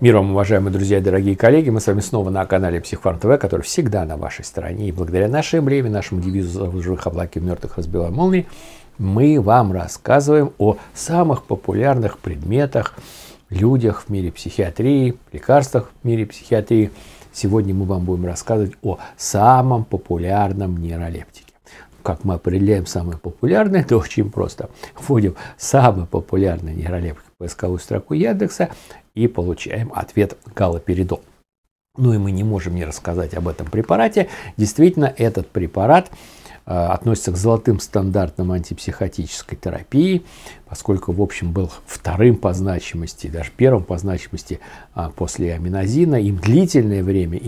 Мир вам, уважаемые друзья и дорогие коллеги. Мы с вами снова на канале Психфарм ТВ, который всегда на вашей стороне. И благодаря нашей эмблеме, нашему девизу «В живых облаке, в мертвых разбивая молнии», мы вам рассказываем о самых популярных предметах, людях в мире психиатрии, лекарствах в мире психиатрии. Сегодня мы вам будем рассказывать о самом популярном нейролептике. Как мы определяем самые популярные, то очень просто. Вводим самый популярный нейролептик в поисковую строку Яндекса и получаем ответ галоперидол. Ну и мы не можем не рассказать об этом препарате. Действительно, этот препарат относится к золотым стандартам антипсихотической терапии, поскольку, в общем, был вторым по значимости, даже первым по значимости после аминазина. Им длительное время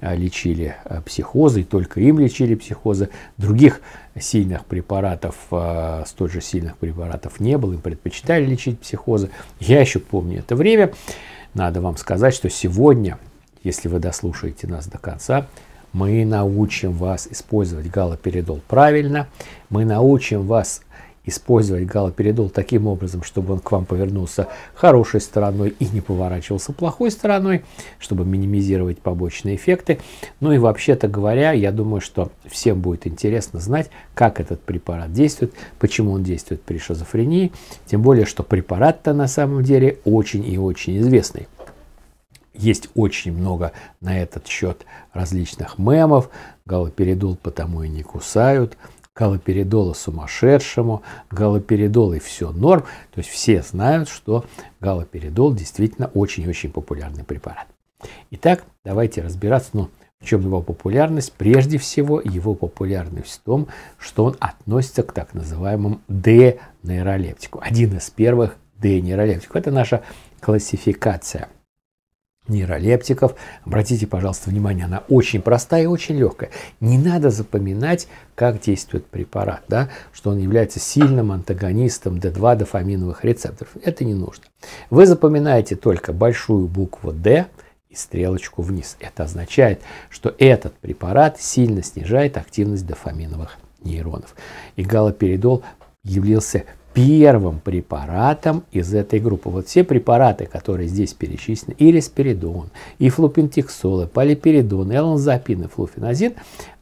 лечили психозы, и только им лечили психозы. Других сильных препаратов, столь же сильных препаратов не было, им предпочитали лечить психозы. Я еще помню это время. Надо вам сказать, что сегодня, если вы дослушаете нас до конца, мы научим вас использовать галоперидол правильно, мы научим вас использовать галоперидол таким образом, чтобы он к вам повернулся хорошей стороной и не поворачивался плохой стороной, чтобы минимизировать побочные эффекты. Ну и вообще-то говоря, я думаю, что всем будет интересно знать, как этот препарат действует, почему он действует при шизофрении, тем более, что препарат-то на самом деле очень и очень известный. Есть очень много на этот счет различных мемов. Галоперидол потому и не кусают, галоперидола сумасшедшему, галоперидол и все норм. То есть все знают, что галоперидол действительно очень-очень популярный препарат. Итак, давайте разбираться, в чем его популярность. Прежде всего, его популярность в том, что он относится к так называемым Д-нейролептику. Один из первых Д-нейролептиков. Это наша классификация нейролептиков. Обратите, пожалуйста, внимание, она очень простая и очень легкая. Не надо запоминать, как действует препарат, да? Что он является сильным антагонистом D2 дофаминовых рецепторов. Это не нужно. Вы запоминаете только большую букву D и стрелочку вниз. Это означает, что этот препарат сильно снижает активность дофаминовых нейронов. И галоперидол являлся первым препаратом из этой группы. Вот все препараты, которые здесь перечислены, и риспиридон, и флупентиксол, и полиперидон, и иланзапин, и флуфеназин,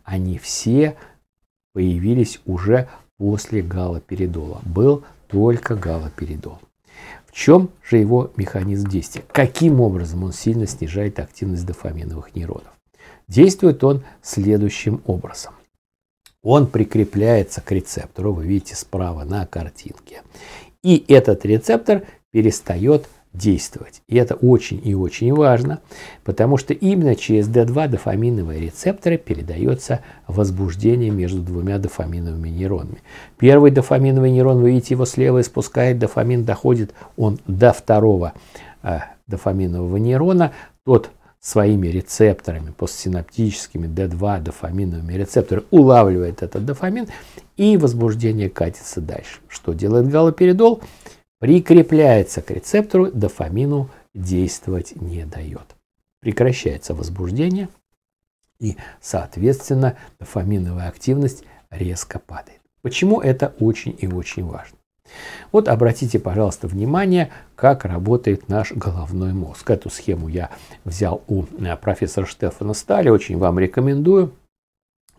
они все появились уже после галоперидола. Был только галоперидол. В чем же его механизм действия? Каким образом он сильно снижает активность дофаминовых нейронов? Действует он следующим образом. Он прикрепляется к рецептору, вы видите справа на картинке. И этот рецептор перестает действовать. И это очень и очень важно, потому что именно через D2 дофаминовые рецепторы передается возбуждение между двумя дофаминовыми нейронами. Первый дофаминовый нейрон, вы видите, его слева испускает дофамин, доходит он до второго дофаминового нейрона, тот своими рецепторами, постсинаптическими D2 дофаминовыми рецепторами, улавливает этот дофамин, и возбуждение катится дальше. Что делает галоперидол? Прикрепляется к рецептору, дофамину действовать не дает. Прекращается возбуждение, и, соответственно, дофаминовая активность резко падает. Почему это очень и очень важно? Вот обратите, пожалуйста, внимание, как работает наш головной мозг. Эту схему я взял у профессора Штефана Сталя, очень вам рекомендую.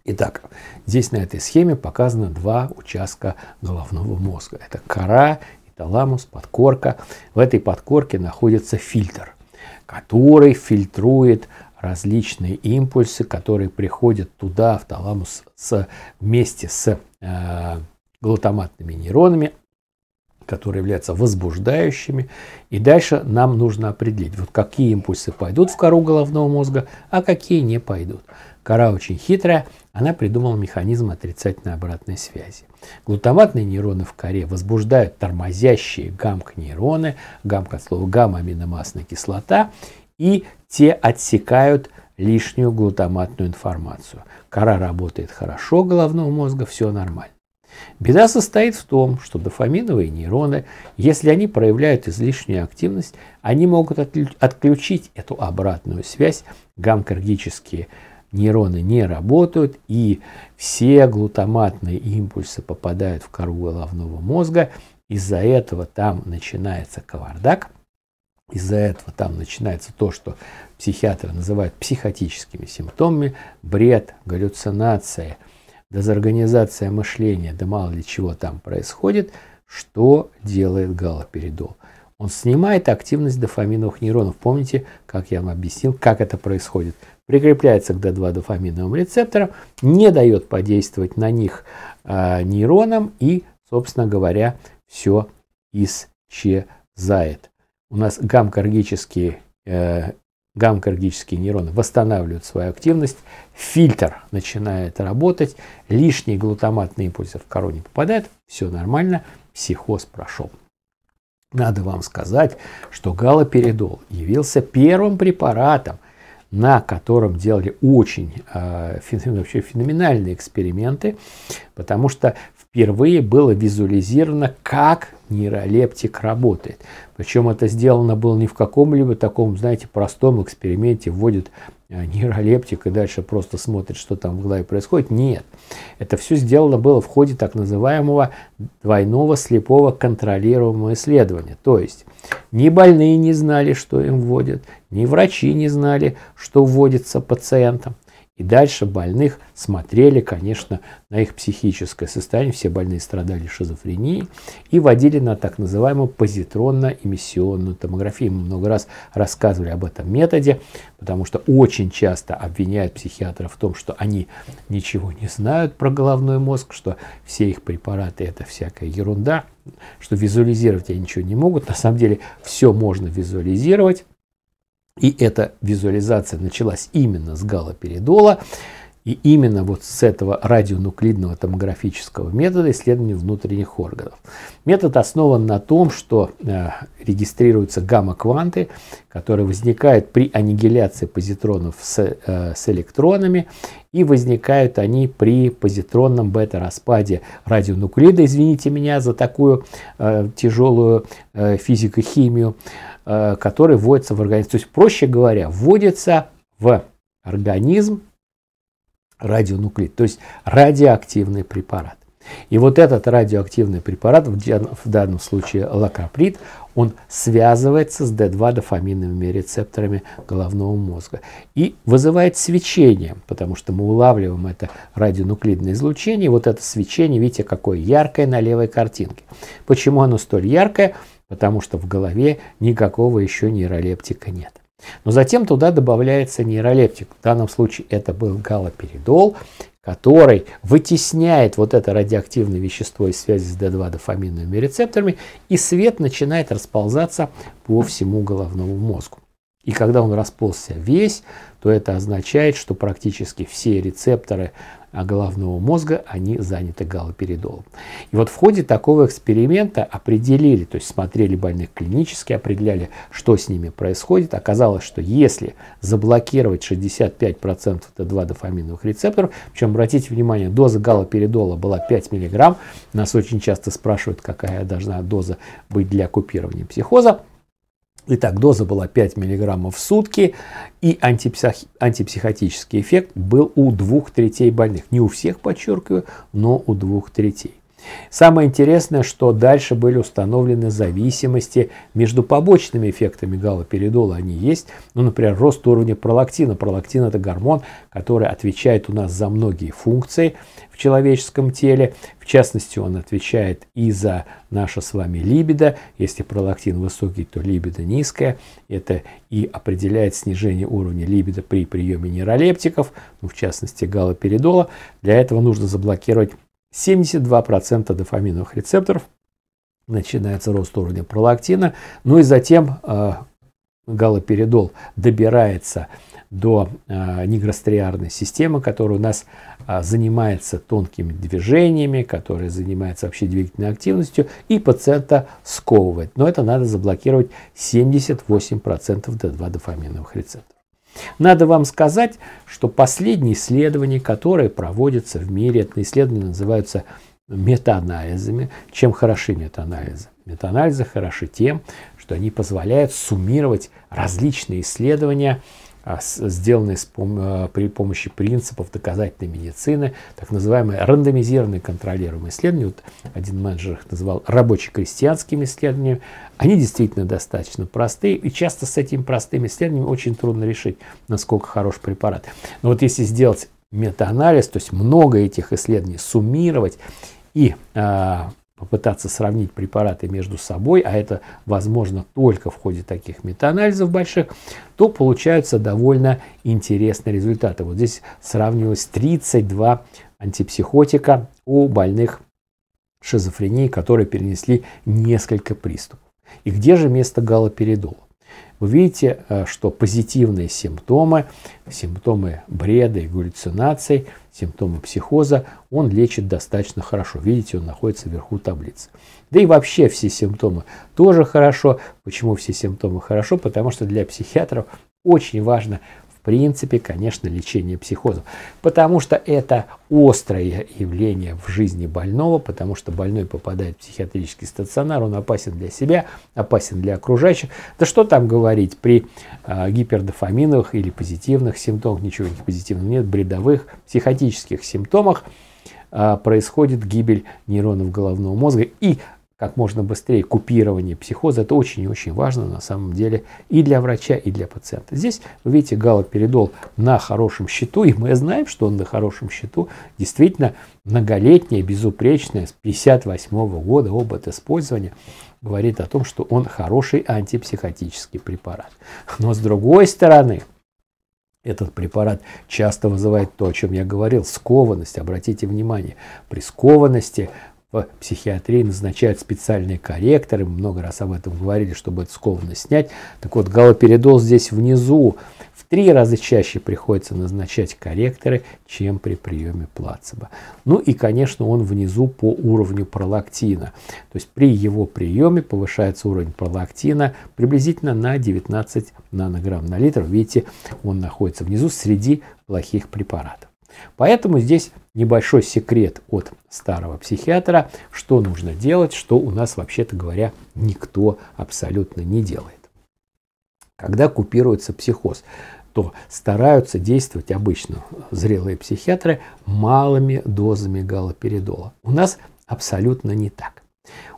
Итак, здесь на этой схеме показано два участка головного мозга. Это кора, таламус, подкорка. В этой подкорке находится фильтр, который фильтрует различные импульсы, которые приходят туда, в таламус, вместе с глутаматными нейронами, которые являются возбуждающими. И дальше нам нужно определить, вот какие импульсы пойдут в кору головного мозга, а какие не пойдут. Кора очень хитрая, она придумала механизм отрицательной обратной связи. Глутаматные нейроны в коре возбуждают тормозящие гамк-нейроны, гамк от слова гамма-аминомасляная кислота, и те отсекают лишнюю глутаматную информацию. Кора работает хорошо головного мозга, все нормально. Беда состоит в том, что дофаминовые нейроны, если они проявляют излишнюю активность, они могут отключить эту обратную связь. Гамкергические нейроны не работают, и все глутаматные импульсы попадают в кору головного мозга. Из-за этого там начинается кавардак. Из-за этого там начинается то, что психиатры называют психотическими симптомами: бред, галлюцинации, дезорганизация мышления, да мало ли чего там происходит. Что делает галоперидол? Он снимает активность дофаминовых нейронов. Помните, как я вам объяснил, как это происходит? Прикрепляется к D2 дофаминовым рецепторам, не дает подействовать на них нейронам и, собственно говоря, все исчезает. У нас гамкоргические нейроны восстанавливают свою активность, фильтр начинает работать, лишние глутаматные импульсы в кору не попадают, все нормально, психоз прошел. Надо вам сказать, что галоперидол явился первым препаратом, на котором делали очень вообще феноменальные эксперименты, потому что впервые было визуализировано, как нейролептик работает. Причем это сделано было не в каком-либо таком, знаете, простом эксперименте, вводит нейролептик и дальше просто смотрит, что там в голове происходит. Нет, это все сделано было в ходе так называемого двойного слепого контролируемого исследования. То есть ни больные не знали, что им вводят, ни врачи не знали, что вводится пациентам. И дальше больных смотрели, конечно, на их психическое состояние. Все больные страдали шизофренией и водили на так называемую позитронно-эмиссионную томографию. Мы много раз рассказывали об этом методе, потому что очень часто обвиняют психиатров в том, что они ничего не знают про головной мозг, что все их препараты – это всякая ерунда, что визуализировать они ничего не могут. На самом деле все можно визуализировать. И эта визуализация началась именно с галоперидола, и именно вот с этого радионуклидного томографического метода исследования внутренних органов. Метод основан на том, что регистрируются гамма-кванты, которые возникают при аннигиляции позитронов с электронами, и возникают они при позитронном бета-распаде радионуклида. Извините меня за такую тяжелую физико-химию, который вводится в организм. То есть, проще говоря, вводится в организм радионуклид, то есть радиоактивный препарат. И вот этот радиоактивный препарат, в данном случае лакоприд, он связывается с D2 дофаминовыми рецепторами головного мозга и вызывает свечение, потому что мы улавливаем это радионуклидное излучение. И вот это свечение, видите, какое яркое на левой картинке. Почему оно столь яркое? Потому что в голове никакого еще нейролептика нет. Но затем туда добавляется нейролептик. В данном случае это был галоперидол, который вытесняет вот это радиоактивное вещество из связи с D2 дофаминовыми рецепторами, и свет начинает расползаться по всему головному мозгу. И когда он расползся весь, то это означает, что практически все рецепторы головного мозга, они заняты галоперидолом. И вот в ходе такого эксперимента определили, то есть смотрели больных клинически, определяли, что с ними происходит. Оказалось, что если заблокировать 65% D2 дофаминовых рецепторов, причем, обратите внимание, доза галоперидола была 5 мг, нас очень часто спрашивают, какая должна доза быть для купирования психоза. Итак, доза была 5 мг в сутки, и антипсихотический эффект был у 2/3 больных. Не у всех, подчеркиваю, но у 2/3. Самое интересное, что дальше были установлены зависимости между побочными эффектами галоперидола, они есть, ну, например, рост уровня пролактина. Пролактин – это гормон, который отвечает у нас за многие функции в человеческом теле, в частности, он отвечает и за наше с вами либидо. Если пролактин высокий, то либидо низкое, это и определяет снижение уровня либидо при приеме нейролептиков, ну, в частности, галоперидола. Для этого нужно заблокировать 72% дофаминовых рецепторов, начинается рост уровня пролактина, ну и затем галоперидол добирается до нигростриарной системы, которая у нас занимается тонкими движениями, которая занимается вообще двигательной активностью, и пациента сковывает. Но это надо заблокировать 78% D2 дофаминовых рецепторов. Надо вам сказать, что последние исследования, которые проводятся в мире, это исследования называются метаанализами. Чем хороши метаанализы? Метаанализы хороши тем, что они позволяют суммировать различные исследования сделанный при помощи принципов доказательной медицины, так называемые рандомизированные контролируемые исследования. Вот один менеджер их называл рабоче-крестьянскими исследованиями. Они действительно достаточно простые, и часто с этими простыми исследованиями очень трудно решить, насколько хорош препарат. Но вот если сделать метаанализ, то есть много этих исследований суммировать и попытаться сравнить препараты между собой, а это возможно только в ходе таких метаанализов больших, то получаются довольно интересные результаты. Вот здесь сравнивалось 32 антипсихотика у больных шизофренией, которые перенесли несколько приступов. И где же место галоперидола? Вы видите, что позитивные симптомы, симптомы бреда и галлюцинаций, симптомы психоза, он лечит достаточно хорошо. Видите, он находится вверху таблицы. Да и вообще все симптомы тоже хорошо. Почему все симптомы хорошо? Потому что для психиатров очень важно, в принципе, конечно, лечение психоза. Потому что это острое явление в жизни больного, потому что больной попадает в психиатрический стационар, он опасен для себя, опасен для окружающих. Да что там говорить, при гипердофаминовых или позитивных симптомах, ничего не позитивного нет, бредовых, психотических симптомах происходит гибель нейронов головного мозга и как можно быстрее купирование психоза. Это очень и очень важно на самом деле и для врача, и для пациента. Здесь, вы видите, галоперидол на хорошем счету, и мы знаем, что он на хорошем счету. Действительно, многолетнее, безупречное, с 1958 года опыт использования говорит о том, что он хороший антипсихотический препарат. Но с другой стороны, этот препарат часто вызывает то, о чем я говорил, скованность. Обратите внимание, при скованности в психиатрии назначают специальные корректоры, мы много раз об этом говорили, чтобы эту скованность снять. Так вот, галоперидол здесь внизу. В 3 раза чаще приходится назначать корректоры, чем при приеме плацебо. Ну и, конечно, он внизу по уровню пролактина. То есть при его приеме повышается уровень пролактина приблизительно на 19 нанограмм на литр. Видите, он находится внизу среди плохих препаратов. Поэтому здесь небольшой секрет от старого психиатра, что нужно делать, что у нас, вообще-то говоря, никто абсолютно не делает. Когда купируется психоз, то стараются действовать обычно зрелые психиатры малыми дозами галоперидола. У нас абсолютно не так.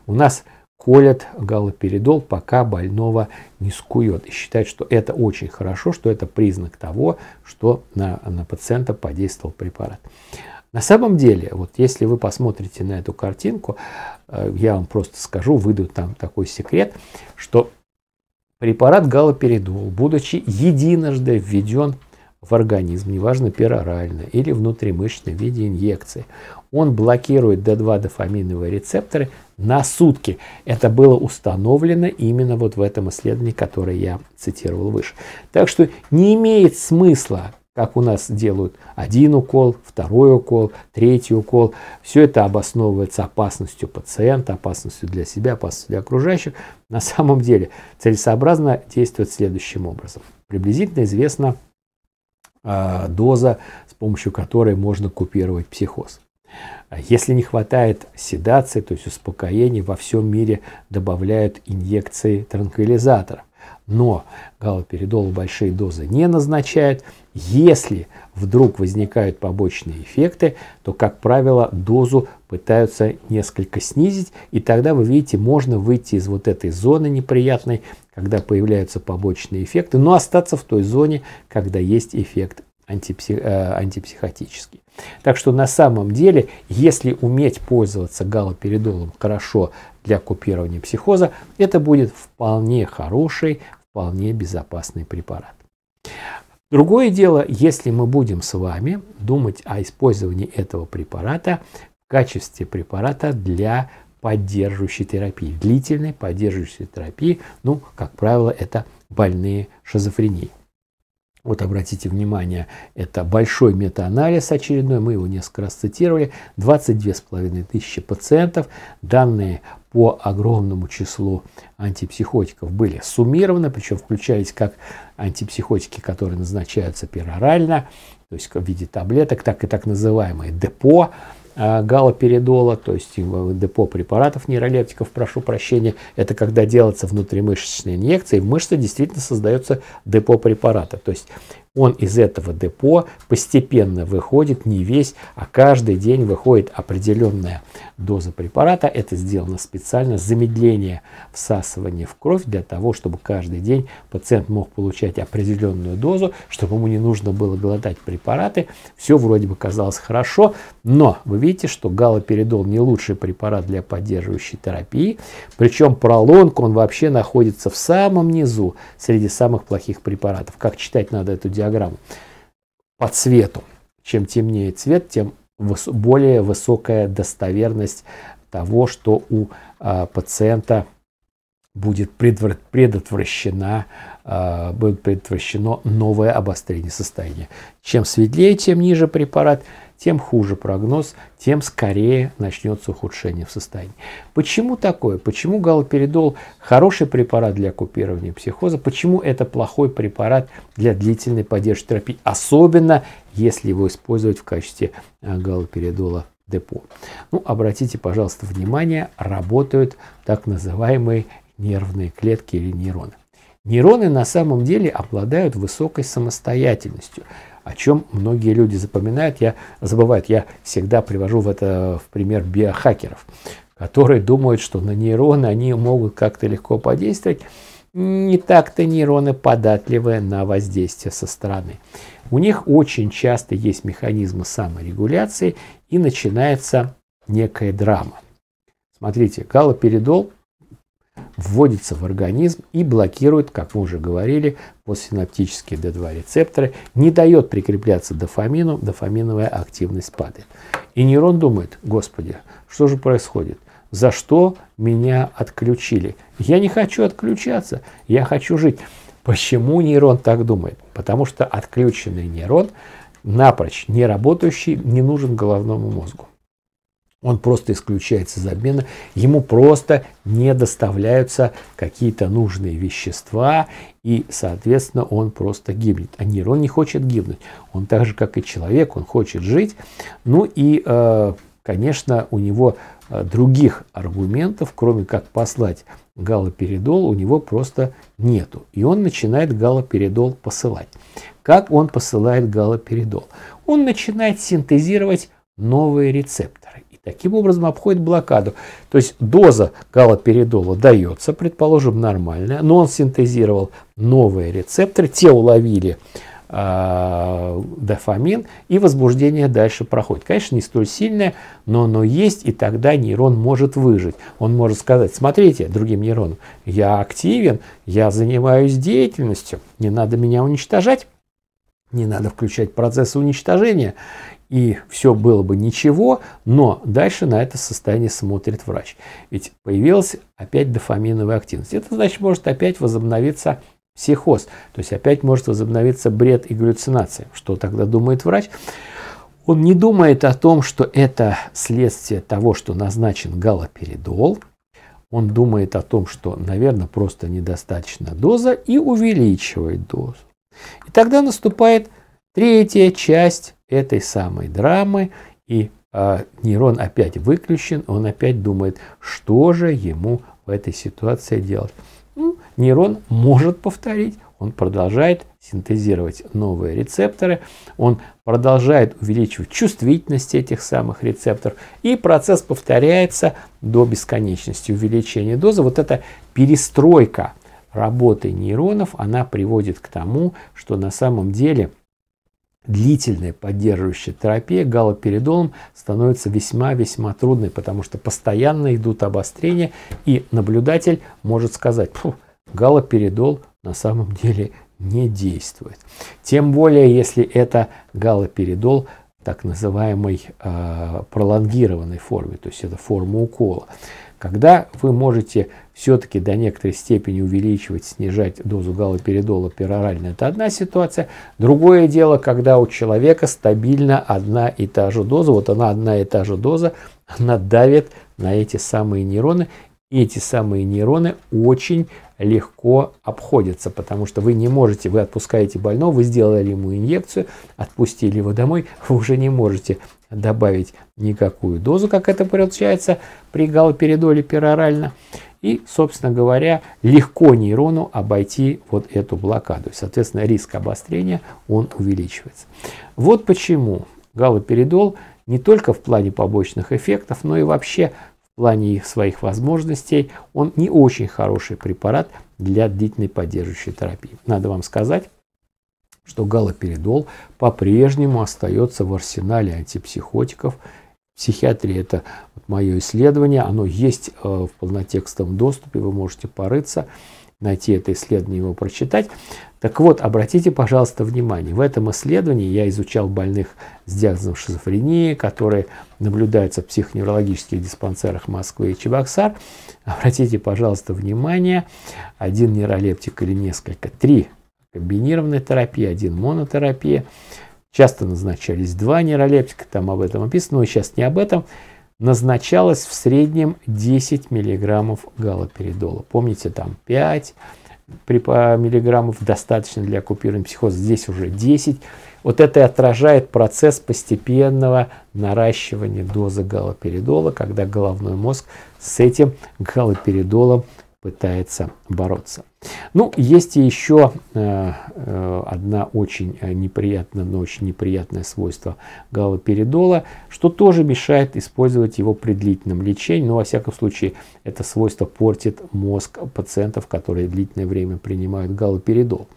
У нас колят галоперидол, пока больного не скует. И считают, что это очень хорошо, что это признак того, что на пациента подействовал препарат. На самом деле, вот если вы посмотрите на эту картинку, я вам просто скажу, выйду там такой секрет, что препарат галоперидол, будучи единожды введен в организм, неважно, перорально или внутримышечно в виде инъекции, он блокирует D2 дофаминовые рецепторы на сутки. Это было установлено именно вот в этом исследовании, которое я цитировал выше. Так что не имеет смысла, как у нас делают 1 укол, 2 укол, 3 укол. Все это обосновывается опасностью пациента, опасностью для себя, опасностью для окружающих. На самом деле целесообразно действовать следующим образом. Приблизительно известна доза, с помощью которой можно купировать психоз. Если не хватает седации, то есть успокоения, во всем мире добавляют инъекции транквилизаторов. Но галоперидолу большие дозы не назначают. Если вдруг возникают побочные эффекты, то, как правило, дозу пытаются несколько снизить. И тогда, вы видите, можно выйти из вот этой зоны неприятной, когда появляются побочные эффекты, но остаться в той зоне, когда есть эффект антипсихотический. Так что на самом деле, если уметь пользоваться галоперидолом хорошо для купирования психоза, это будет вполне хороший, вполне безопасный препарат. Другое дело, если мы будем с вами думать о использовании этого препарата в качестве препарата для поддерживающей терапии, длительной поддерживающей терапии, ну, как правило, это больные шизофренией. Вот обратите внимание, это большой метаанализ очередной, мы его несколько раз цитировали, 22,5 тысячи пациентов, данные по огромному числу антипсихотиков были суммированы, причем включались как антипсихотики, которые назначаются перорально, то есть в виде таблеток, так и так называемые депо, галоперидола, то есть депо препаратов нейролептиков, прошу прощения, это когда делается внутримышечная инъекция, и в мышце действительно создается депо препарата. То есть он из этого депо постепенно выходит, не весь, а каждый день выходит определенная доза препарата. Это сделано специально, замедление всасывания в кровь, для того, чтобы каждый день пациент мог получать определенную дозу, чтобы ему не нужно было глотать препараты. Все вроде бы казалось хорошо, но вы видите, что галоперидол не лучший препарат для поддерживающей терапии, причем пролонг, он вообще находится в самом низу среди самых плохих препаратов. Как читать надо эту диаграмму? По цвету. Чем темнее цвет, тем более высокая достоверность того, что у пациента будет предотвращено новое обострение состояния. Чем светлее, тем ниже препарат, тем хуже прогноз, тем скорее начнется ухудшение в состоянии. Почему такое? Почему галоперидол хороший препарат для купирования психоза? Почему это плохой препарат для длительной поддержки терапии, особенно если его использовать в качестве галоперидола депо? Ну, обратите, пожалуйста, внимание, работают так называемые нервные клетки или нейроны. Нейроны на самом деле обладают высокой самостоятельностью, о чем многие люди забывают. Я всегда привожу в пример биохакеров, которые думают, что на нейроны они могут как-то легко подействовать. Не так-то нейроны податливы на воздействие со стороны. У них очень часто есть механизмы саморегуляции, и начинается некая драма. Смотрите, галоперидол вводится в организм и блокирует, как мы уже говорили, постсинаптические D2 рецепторы, не дает прикрепляться дофамину, дофаминовая активность падает. И нейрон думает: господи, что же происходит? За что меня отключили? Я не хочу отключаться, я хочу жить. Почему нейрон так думает? Потому что отключенный нейрон, напрочь не работающий, не нужен головному мозгу. Он просто исключается из обмена, ему просто не доставляются какие-то нужные вещества, и, соответственно, он просто гибнет. А нейрон не хочет гибнуть. Он так же, как и человек, он хочет жить. Ну и, конечно, у него других аргументов, кроме как послать галоперидол, у него просто нету. И он начинает галоперидол посылать. Как он посылает галоперидол? Он начинает синтезировать новые рецепторы. Таким образом обходит блокаду. То есть доза галоперидола дается, предположим, нормальная, но он синтезировал новые рецепторы, те уловили дофамин, и возбуждение дальше проходит. Конечно, не столь сильное, но оно есть, и тогда нейрон может выжить. Он может сказать: смотрите, другим нейронам, я активен, я занимаюсь деятельностью, не надо меня уничтожать, не надо включать процессы уничтожения. И все было бы ничего, но дальше на это состояние смотрит врач. Ведь появилась опять дофаминовая активность. Это значит, может опять возобновиться психоз. То есть опять может возобновиться бред и галлюцинации. Что тогда думает врач? Он не думает о том, что это следствие того, что назначен галоперидол. Он думает о том, что, наверное, просто недостаточно доза, и увеличивает дозу. И тогда наступает третья часть этой самой драмы, и нейрон опять выключен, он опять думает, что же ему в этой ситуации делать. Ну, нейрон может повторить, он продолжает синтезировать новые рецепторы, он продолжает увеличивать чувствительность этих самых рецепторов, и процесс повторяется до бесконечности, увеличения дозы. Вот эта перестройка работы нейронов, она приводит к тому, что на самом деле длительная поддерживающая терапия галоперидолом становится весьма-весьма трудной, потому что постоянно идут обострения, и наблюдатель может сказать: галоперидол на самом деле не действует. Тем более, если это галоперидол в так называемой пролонгированной форме, то есть это форма укола. Когда вы можете все-таки до некоторой степени увеличивать, снижать дозу галоперидола перорально, это одна ситуация. Другое дело, когда у человека стабильно одна и та же доза, вот она одна и та же доза, она давит на эти самые нейроны. И эти самые нейроны очень легко обходятся, потому что вы не можете, вы отпускаете больного, вы сделали ему инъекцию, отпустили его домой, вы уже не можете добавить никакую дозу, как это получается при галоперидоле перорально. И, собственно говоря, легко нейрону обойти вот эту блокаду. Соответственно, риск обострения, он увеличивается. Вот почему галоперидол не только в плане побочных эффектов, но и вообще в плане своих возможностей, он не очень хороший препарат для длительной поддерживающей терапии. Надо вам сказать, что галоперидол по-прежнему остается в арсенале антипсихотиков. Психиатрия – это мое исследование, оно есть в полнотекстовом доступе, вы можете порыться, найти это исследование, его прочитать. Так вот, обратите, пожалуйста, внимание, в этом исследовании я изучал больных с диагнозом шизофрении, которые наблюдаются в психоневрологических диспансерах Москвы и Чебоксар. Обратите, пожалуйста, внимание, один нейролептик или несколько, три комбинированной терапии, один монотерапия. Часто назначались два нейролептика, там об этом описано, но сейчас не об этом. Назначалось в среднем 10 мг галоперидола. Помните, там 5 мг достаточно для купирования психоза, здесь уже 10. Вот это и отражает процесс постепенного наращивания дозы галоперидола, когда головной мозг с этим галоперидолом пытается бороться. Ну, есть еще одна очень неприятная, но очень неприятное свойство галоперидола, что тоже мешает использовать его при длительном лечении, но во всяком случае это свойство портит мозг пациентов, которые длительное время принимают галоперидол.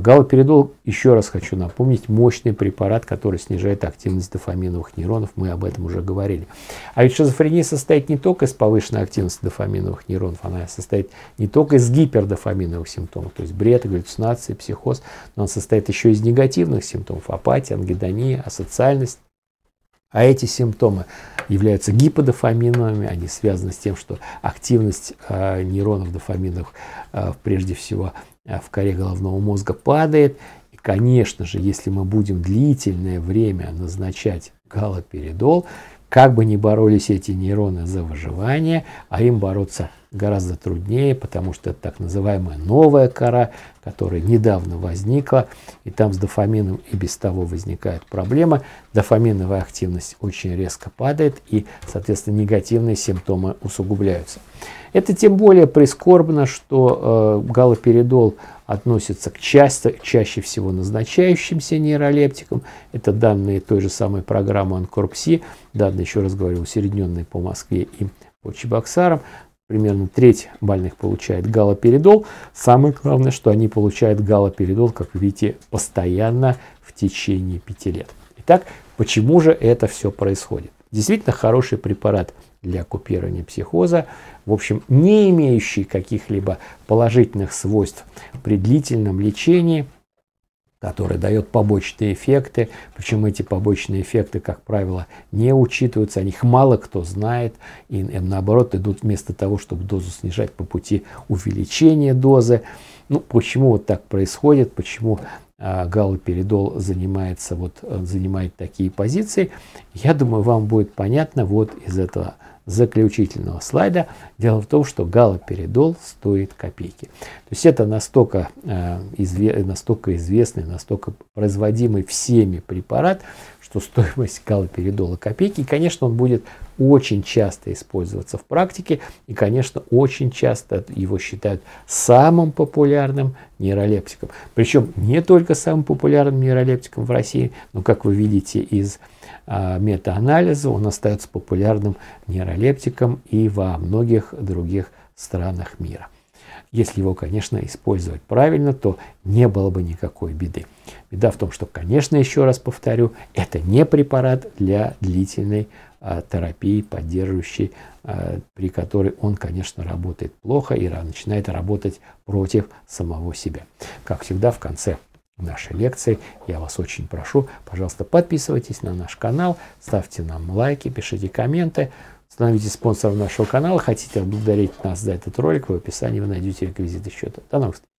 Галоперидол, еще раз хочу напомнить, мощный препарат, который снижает активность дофаминовых нейронов, мы об этом уже говорили. А ведь шизофрения состоит не только из повышенной активности дофаминовых нейронов, она состоит не только из гипердофаминовых симптомов, то есть бред, галлюцинации, психоз, но она состоит еще из негативных симптомов, апатия, ангедония, асоциальность. А эти симптомы являются гиподофаминовыми, они связаны с тем, что активность нейронов дофаминовых прежде всего в коре головного мозга падает. И, конечно же, если мы будем длительное время назначать галоперидол, как бы ни боролись эти нейроны за выживание, а им бороться гораздо труднее, потому что это так называемая новая кора, которая недавно возникла, и там с дофамином и без того возникает проблема. Дофаминовая активность очень резко падает, и, соответственно, негативные симптомы усугубляются. Это тем более прискорбно, что галоперидол относится к чаще всего назначающимся нейролептикам. Это данные той же самой программы Анкор-Пси, данные, еще раз говорю, усредненные по Москве и по Чебоксарам. Примерно треть больных получает галоперидол. Самое главное, что они получают галоперидол, как вы видите, постоянно в течение 5 лет. Итак, почему же это все происходит? Действительно хороший препарат для купирования психоза, в общем, не имеющий каких-либо положительных свойств при длительном лечении, который дает побочные эффекты, причем эти побочные эффекты, как правило, не учитываются, о них мало кто знает, и наоборот идут вместо того, чтобы дозу снижать по пути увеличения дозы. Ну, почему вот так происходит, почему галоперидол занимает такие позиции, я думаю, вам будет понятно вот из этого заключительного слайда. Дело в том, что галоперидол стоит копейки. То есть это настолько известный, настолько производимый всеми препарат, что стоимость галоперидола копейки. И, конечно, он будет очень часто использоваться в практике. И, конечно, очень часто его считают самым популярным нейролептиком. Причем не только самым популярным нейролептиком в России, но, как вы видите, из метаанализа он остается популярным нейролептиком и во многих других странах мира. Если его, конечно, использовать правильно, то не было бы никакой беды. Беда в том, что, конечно, еще раз повторю, это не препарат для длительной терапии, поддерживающей, при которой он, конечно, работает плохо и начинает работать против самого себя. Как всегда, в конце нашей лекции я вас очень прошу, пожалуйста, подписывайтесь на наш канал, ставьте нам лайки, пишите комменты. Становитесь спонсором нашего канала. Хотите отблагодарить нас за этот ролик, в описании вы найдете реквизиты счета. До новых встреч!